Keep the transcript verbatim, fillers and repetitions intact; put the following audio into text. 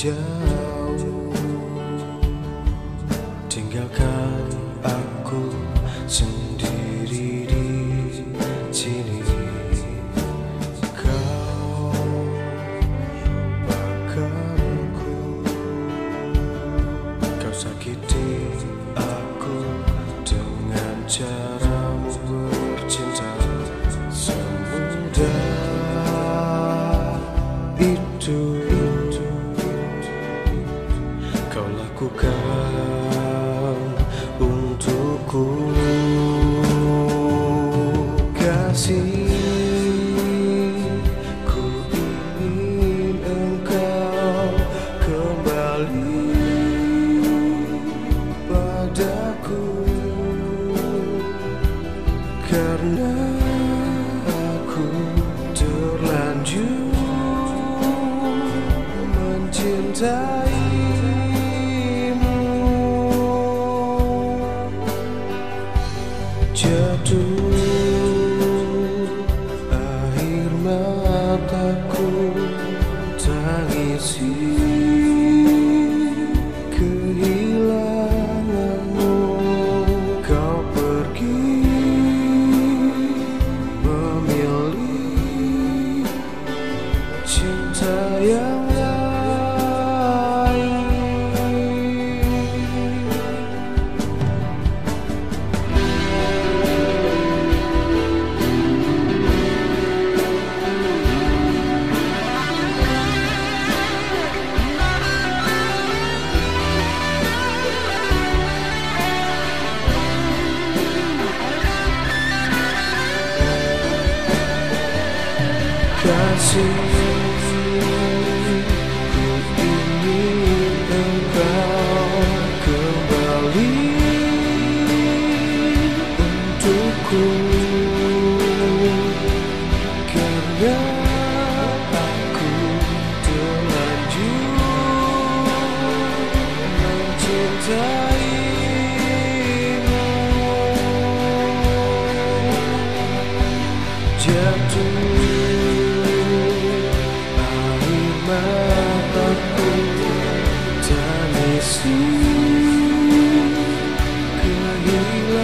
jauh, tinggalkan aku sendiri di sini. Kau pakarku, kau sakiti aku dengan caramu bercinta semudah itu. Kau lakukan untukku, kasihku ingin engkau kembali padaku, karena aku terlanjur mencintaimu. Jatuh air mataku, tangisi kehilanganmu. Kau pergi memilih cinta yang kasihku, ingin engkau kembali untukku, karena aku terlanjur mencintaimu. Jatuh mataku, tangisi kehilangan.